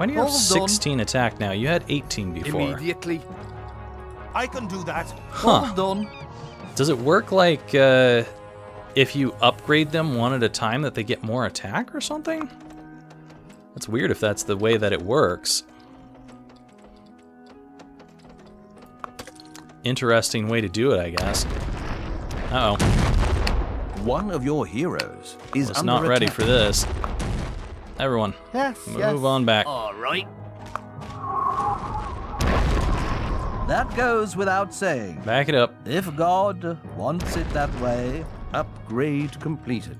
Why do you have 16 attack now? You had 18 before. Immediately. I can do that. Huh. Hold on. Does it work like if you upgrade them one at a time that they get more attack or something? That's weird if that's the way that it works. Interesting way to do it, I guess. Uh-oh. One of your heroes is under attack. Not ready for this. Everyone, move on back. All right. That goes without saying. Back it up. If God wants it that way, upgrade completed.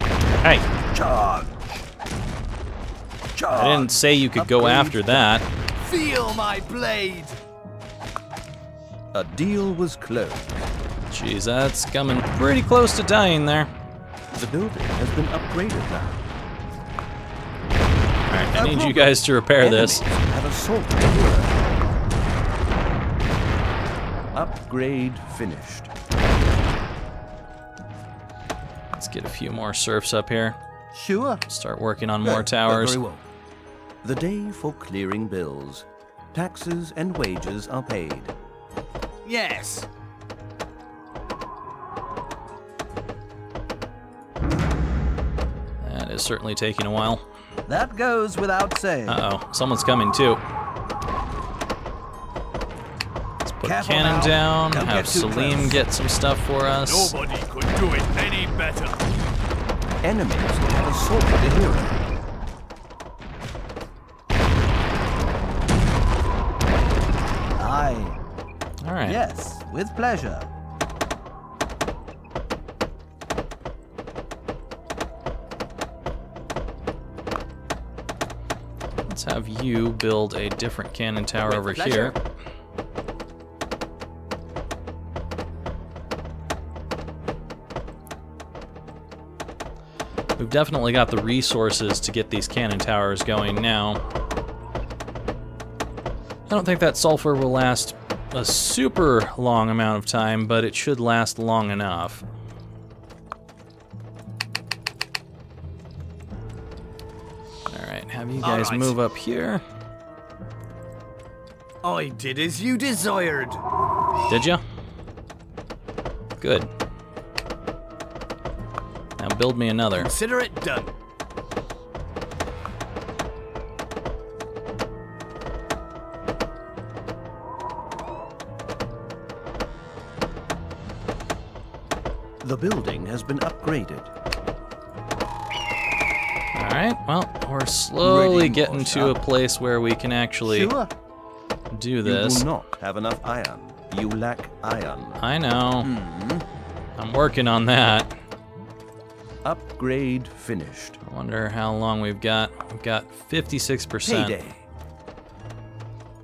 Hey. Charge. Charge. I didn't say you could upgrade. Go after that. Feel my blade. A deal was closed. Jeez, that's coming pretty close to dying there. The building has been upgraded now. Alright, I need you guys to repair this. Upgrade finished. Let's get a few more serfs up here. Sure. Start working on more towers. Very well. The day for clearing bills. Taxes and wages are paid. Yes. That is certainly taking a while. That goes without saying. Uh-oh, someone's coming too. Let's put a cannon down, have Salim get some stuff for us. Nobody could do it any better. Enemies have assaulted the hero. Aye. All right. Yes, with pleasure. Let's have you build a different cannon tower over here. We've definitely got the resources to get these cannon towers going now. I don't think that sulfur will last a super long amount of time, but it should last long enough. Alright, have you guys move up here. I did as you desired. Did ya? Good. Now build me another. Consider it done. The building has been upgraded. Alright, well, we're slowly getting to a place where we can actually do this. You do not have enough iron. You lack iron. I know. I'm working on that. Upgrade finished. I wonder how long we've got. We've got 56%. Payday.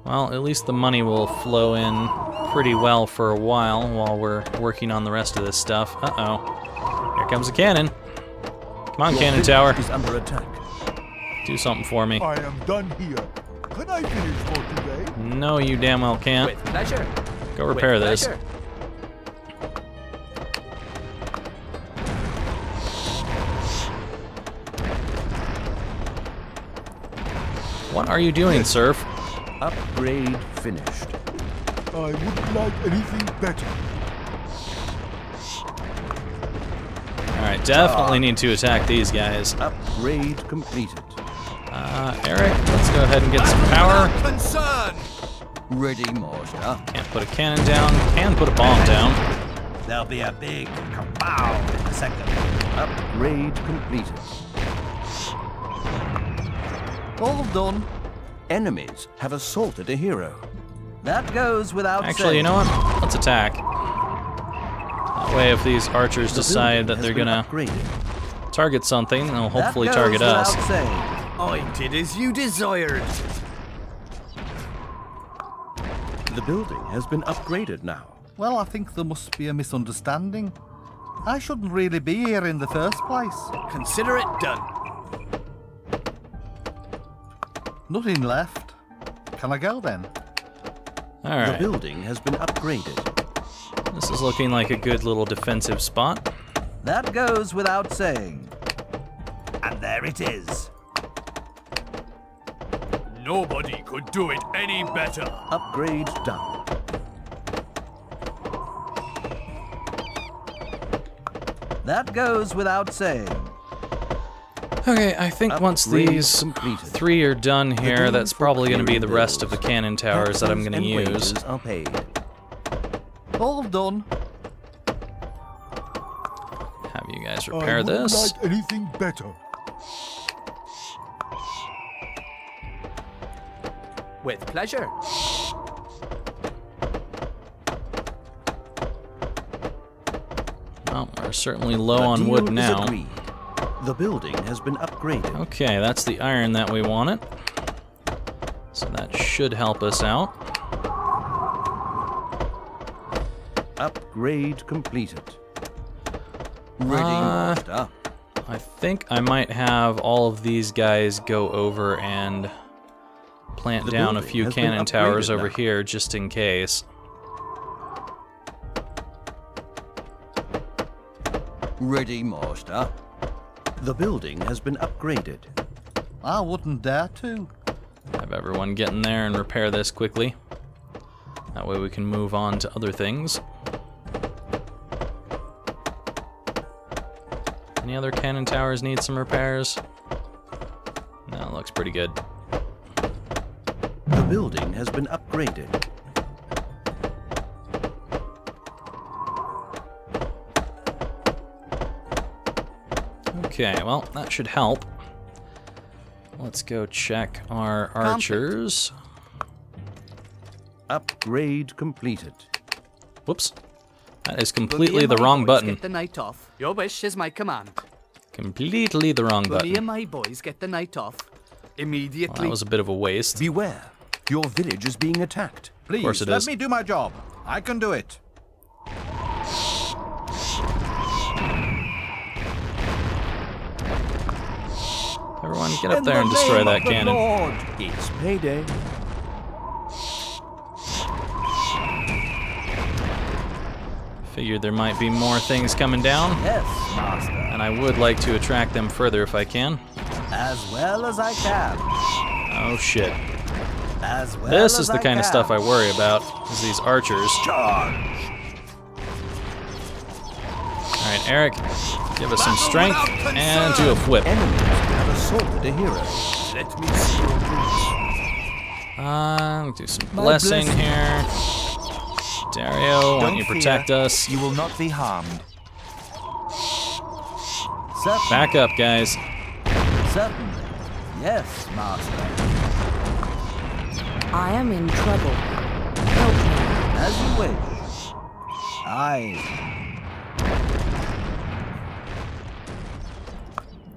Well, at least the money will flow in pretty well for a while we're working on the rest of this stuff. Uh-oh. Here comes a cannon. Come on, cannon tower. He's under attack. Do something for me. I am done here. Could I finish for today? No, you damn well can't. With pleasure. Go repair this. What are you doing, Surf? Upgrade finished. I wouldn't like anything better. Alright, definitely need to attack these guys. Upgrade completed. Eric, let's go ahead and get some power. Ready, Marshal. Can't put a cannon down, can put a bomb down. There'll be a big kabow in a second. Upgrade completed. All done. Enemies have assaulted a hero. That goes without saying. Actually, you know what? Let's attack. That way, if these archers decide that they're gonna target something, they'll hopefully target us. I did as you desired. The building has been upgraded now. Well, I think there must be a misunderstanding. I shouldn't really be here in the first place. Consider it done. Nothing left. Can I go then? All right. The building has been upgraded. This is looking like a good little defensive spot. That goes without saying. And there it is. Nobody could do it any better. Upgrade done. That goes without saying. Okay, I think once these three are done here, that's probably going to be the rest of the cannon towers that I'm going to use. All done. Have you guys repair this? I wouldn't like anything better. With pleasure. Well, we're certainly low on wood now. Agreed. The building has been upgraded. Okay, that's the iron that we wanted. So that should help us out. Upgrade completed. Ready. I think I might have all of these guys go over and plant down a few cannon towers over here just in case. Ready, master. The building has been upgraded. I wouldn't dare to. Have everyone get in there and repair this quickly. That way we can move on to other things. Any other cannon towers need some repairs? No, it looks pretty good. The building has been upgraded. Okay, well, that should help. Let's go check our archers. Upgrade completed. Whoops. That is completely the wrong button. Get the night off. Your wish is my command. Completely the wrong button. Me and my boys get the night off immediately. Well, that was a bit of a waste. Beware. Your village is being attacked. Please, of course it is. Let me do my job. I can do it. Everyone, get up there and destroy that cannon. Lord, it's payday. Figured there might be more things coming down. Yes, master. And I would like to attract them further if I can. As well as I can. Oh shit. As well this is the kind of stuff I worry about, is these archers. Charge. Alright, Eric, give us some strength and do a whip. Assaulted a hero. Let me see your boots. Do some blessing here. Dario, won't you protect us? You will not be harmed. Certainly. Back up, guys. Certainly. Yes, master. I am in trouble. Help me. As you wish.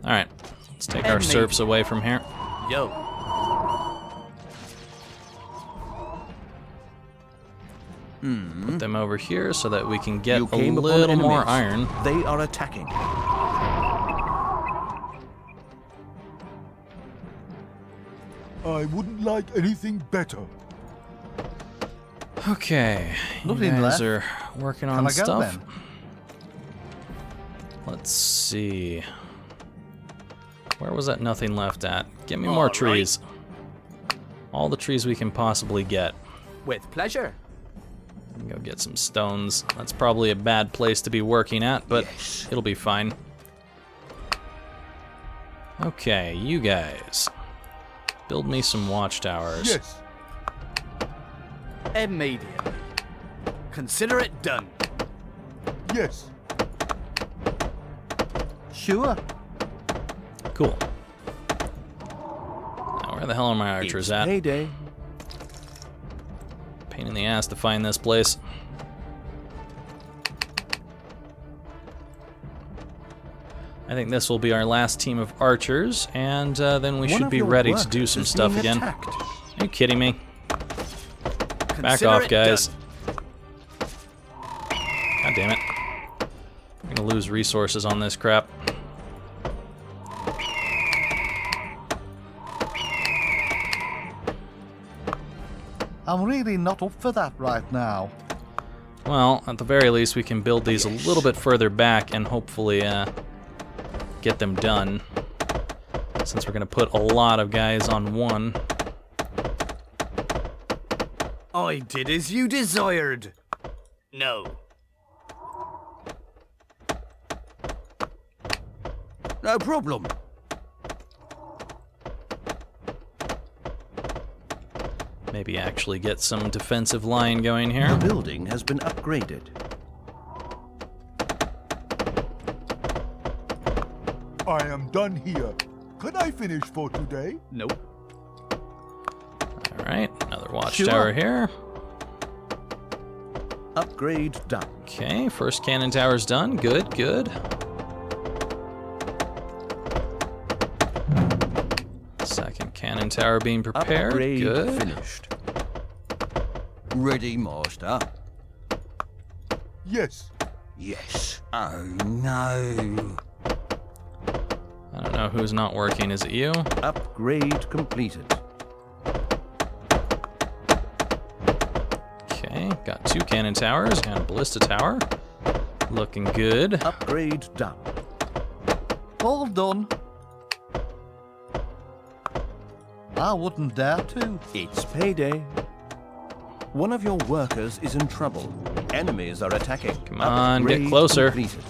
Alright. Let's take our serfs away from here. Yo. Put them over here so that we can get a little more iron. They are attacking. I wouldn't like anything better. Okay. You guys are working on stuff. Let's see. Where was that nothing left at? Get me more trees. All the trees we can possibly get. With pleasure. Go get some stones. That's probably a bad place to be working at, but it'll be fine. Okay, you guys. Build me some watchtowers. Yes. Immediately. Consider it done. Yes. Sure. Cool. Now, where the hell are my archers at? Payday. Pain in the ass to find this place. I think this will be our last team of archers, and then we should be ready to do some stuff again. Are you kidding me? Back off, guys. God damn it. I'm gonna lose resources on this crap. I'm really not up for that right now. Well, at the very least, we can build these a little bit further back and hopefully get them done. since we're going to put a lot of guys on one. I did as you desired. No. No problem. Maybe actually get some defensive line going here. The building has been upgraded. I am done here. Could I finish for today? Nope. All right, another watchtower here. Upgrade done. Okay, first cannon tower's done. Good, good. Second cannon tower being prepared. Upgrade good. Finished. Ready, master. Yes. Yes. Oh no. I don't know who's not working. Is it you? Upgrade completed. Okay, got two cannon towers and a ballista tower. Looking good. Upgrade done. All done. I wouldn't dare to. It's payday. One of your workers is in trouble. Enemies are attacking. Come on, get closer. Completed.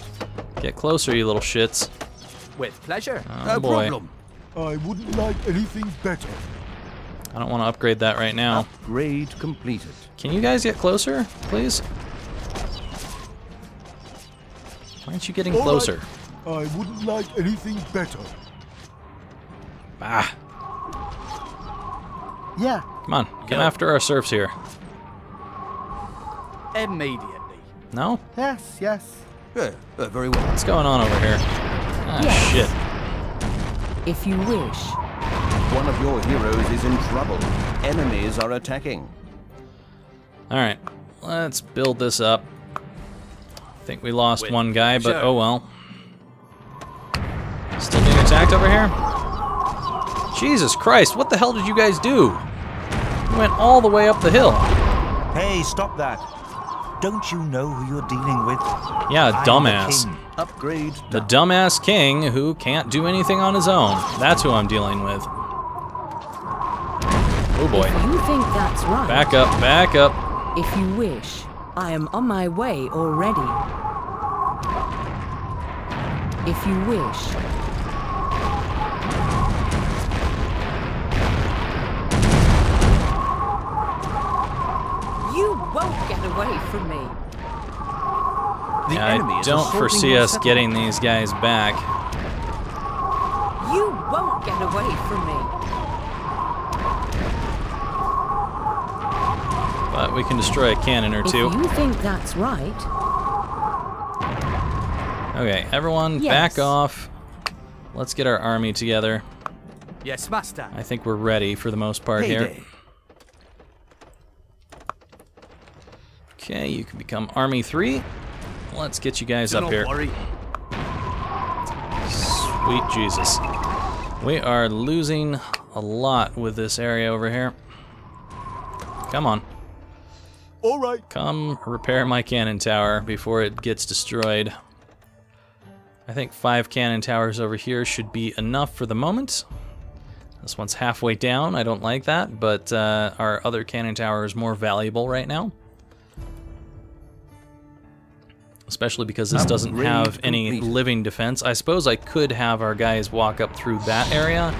Get closer, you little shits. With pleasure. Oh, no boy. Problem. I wouldn't like anything better. I don't want to upgrade that right now. Upgrade completed. Can you guys get closer, please? Why aren't you getting closer? Right. I wouldn't like anything better. Ah. Yeah. Come on, get after our serfs here. Immediately. No? Yes, yes. Yeah, very well. What's going on over here? Ah, shit. If you wish. One of your heroes is in trouble. Enemies are attacking. Alright, let's build this up. I think we lost one guy, but oh well. Still being attacked over here? Jesus Christ, what the hell did you guys do? You went all the way up the hill. Hey, stop that. Don't you know who you're dealing with? Yeah, dumbass. Upgrade. The dumbass king who can't do anything on his own. That's who I'm dealing with. Oh boy. If you think that's right. Back up, back up. If you wish, I am on my way already. If you wish. You won't get away from me. Yeah, I don't foresee us getting these guys back. You won't get away from me. But we can destroy a cannon or two. If you think that's right. Okay, everyone, back off. Let's get our army together. Yes, master. I think we're ready for the most part here. Okay, you can become Army 3. Let's get you guys up here. Sweet Jesus. We are losing a lot with this area over here. Come on. All right. Come repair my cannon tower before it gets destroyed. I think 5 cannon towers over here should be enough for the moment. This one's halfway down. I don't like that, but our other cannon tower is more valuable right now. Especially because this doesn't have any living defense. I suppose I could have our guys walk up through that area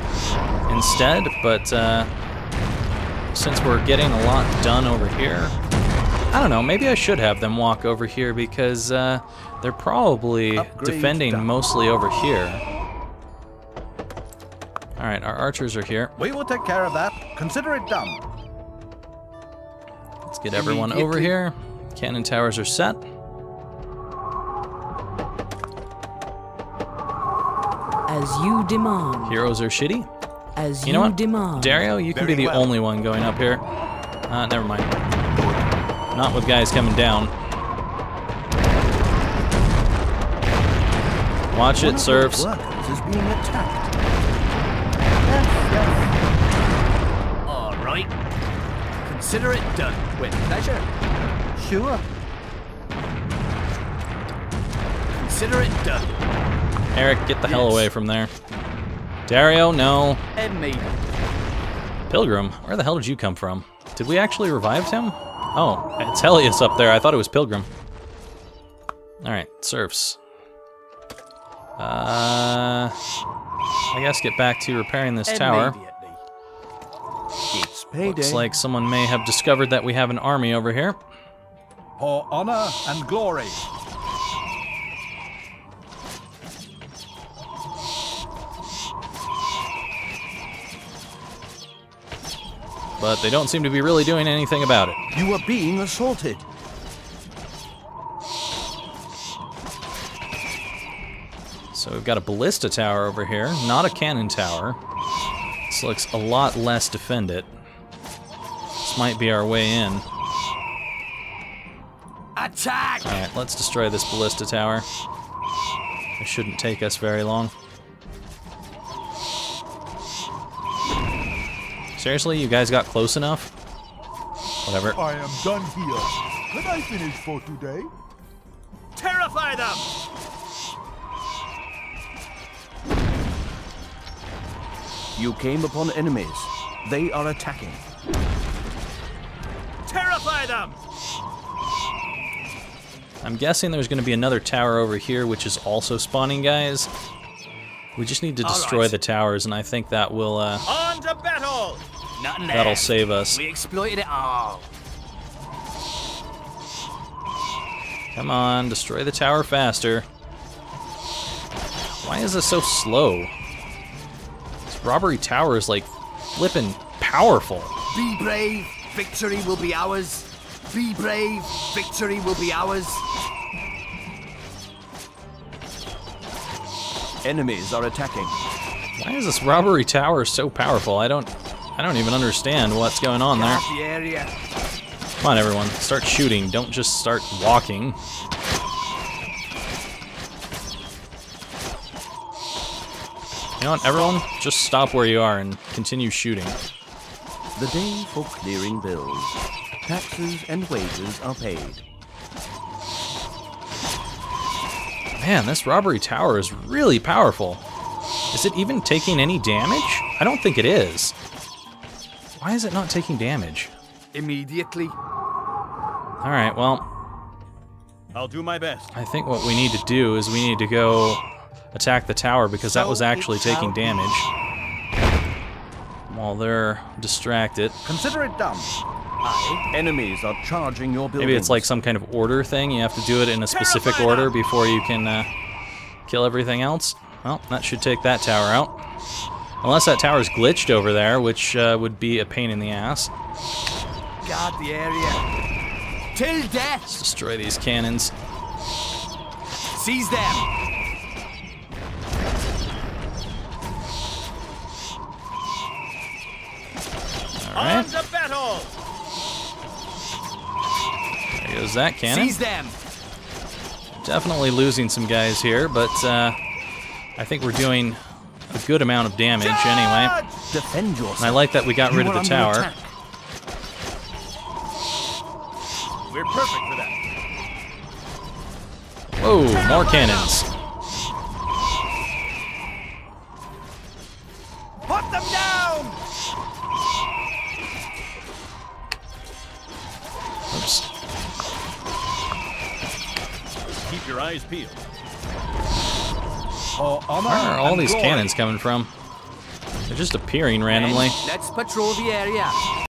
instead, but since we're getting a lot done over here, I don't know, maybe I should have them walk over here because they're probably defending mostly over here. All right, our archers are here. We will take care of that. Consider it done. Let's get everyone over here. Cannon towers are set. As you demand. Heroes are shitty. As you know what? Demand. Dario, you can be the only one going up here. Never mind. Not with guys coming down. Watch it, serfs. Is being attacked. All right. Consider it done with pleasure. Sure. Consider it done. Eric, get the hell away from there. Dario, no. Pilgrim, where the hell did you come from? Did we actually revive him? Oh, it's Helios up there. I thought it was Pilgrim. Alright, serfs. I guess get back to repairing this tower. Looks like someone may have discovered that we have an army over here. For honor and glory. But they don't seem to be really doing anything about it. You are being assaulted. So we've got a ballista tower over here, not a cannon tower. This looks a lot less defended. This might be our way in. Attack! All right, let's destroy this ballista tower. It shouldn't take us very long. Seriously, you guys got close enough? Whatever. I am done here. Can I finish for today? Terrify them! You came upon enemies. They are attacking. Terrify them! I'm guessing there's going to be another tower over here, which is also spawning guys. We just need to destroy the towers, and I think that will, on to battle! That'll save us. We exploited it all. Come on, destroy the tower faster. Why is this so slow? This robbery tower is, like, flippin' powerful. Be brave, victory will be ours. Be brave, victory will be ours. Enemies are attacking. Why is this robbery tower so powerful? I don't even understand what's going on there. Come on, everyone, start shooting. Don't just start walking. You know what, everyone, just stop where you are and continue shooting. The day for clearing bills. Taxes and wages are paid. Man, this robbery tower is really powerful. Is it even taking any damage? I don't think it is. Why is it not taking damage? Immediately. All right, well. I'll do my best. I think what we need to do is we need to go attack the tower because that was actually taking damage. While they're distracted. Consider it done. Enemies are charging your buildings. Maybe it's like some kind of order thing. You have to do it in a specific order before you can kill everything else. Well, that should take that tower out. Unless that tower's glitched over there, which would be a pain in the ass. Guard the area. Till death. Let's destroy these cannons. Seize them. All right. On to battle. There goes that cannon. Seize them. Definitely losing some guys here, but I think we're doing a good amount of damage anyway. Defend yourself. And I like that we got rid of the tower. We're perfect for that. Whoa, more cannons. Put them down. Oops. Keep your eyes peeled. Where are all these cannons coming from? They're just appearing randomly. Let's patrol the area.